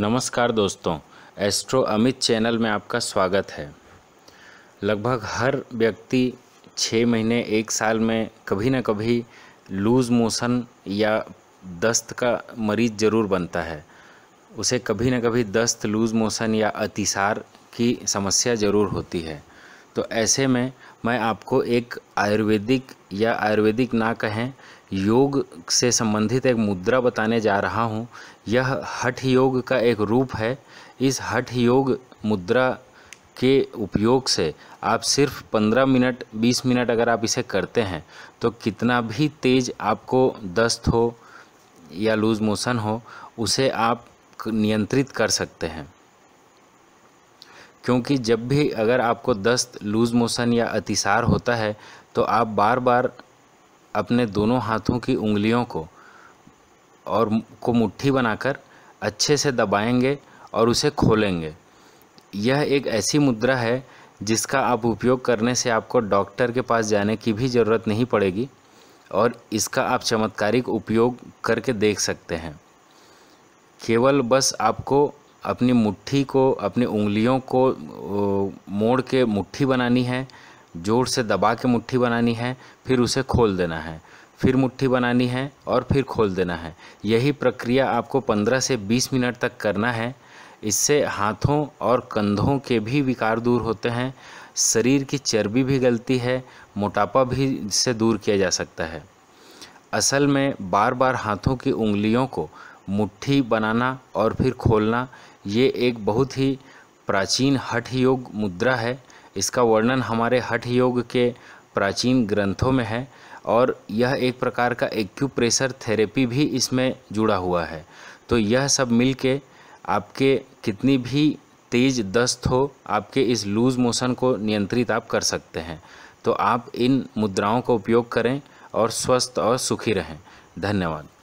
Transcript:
नमस्कार दोस्तों, astro Amit channel में आपका स्वागत है। लगभग हर व्यक्ति 6 महीने 1 साल में कभी ना कभी लूज़ मोशन या दस्त का मरीज़ ज़रूर बनता है। उसे कभी ना कभी दस्त, लूज़ मोशन या अतिसार की समस्या ज़रूर होती है। तो ऐसे में मैं आपको एक आयुर्वेदिक ना कहें योग से संबंधित एक मुद्रा बताने जा रहा हूँ। यह हठ योग का एक रूप है। इस हठ योग मुद्रा के उपयोग से आप सिर्फ 15 मिनट 20 मिनट अगर आप इसे करते हैं तो कितना भी तेज़ आपको दस्त हो या लूज़ मोशन हो उसे आप नियंत्रित कर सकते हैं। क्योंकि जब भी अगर आपको दस्त, लूज़ मोशन या अतिसार होता है तो आप बार बार अपने दोनों हाथों की उंगलियों को मुट्ठी बनाकर अच्छे से दबाएंगे और उसे खोलेंगे। यह एक ऐसी मुद्रा है जिसका आप उपयोग करने से आपको डॉक्टर के पास जाने की भी ज़रूरत नहीं पड़ेगी और इसका आप चमत्कारिक उपयोग करके देख सकते हैं। केवल बस आपको अपनी मुट्ठी को, अपनी उंगलियों को मोड़ के मुट्ठी बनानी है, जोर से दबा के मुट्ठी बनानी है, फिर उसे खोल देना है, फिर मुट्ठी बनानी है और फिर खोल देना है। यही प्रक्रिया आपको 15 से 20 मिनट तक करना है। इससे हाथों और कंधों के भी विकार दूर होते हैं, शरीर की चर्बी भी गलती है, मोटापा भी इससे दूर किया जा सकता है। असल में बार बार हाथों की उंगलियों को मुट्ठी बनाना और फिर खोलना ये एक बहुत ही प्राचीन हठ योग मुद्रा है। इसका वर्णन हमारे हठ योग के प्राचीन ग्रंथों में है और यह एक प्रकार का एक्यूप्रेशर थेरेपी भी इसमें जुड़ा हुआ है। तो यह सब मिलके आपके कितनी भी तेज दस्त हो, आपके इस लूज़ मोशन को नियंत्रित आप कर सकते हैं। तो आप इन मुद्राओं का उपयोग करें और स्वस्थ और सुखी रहें। धन्यवाद।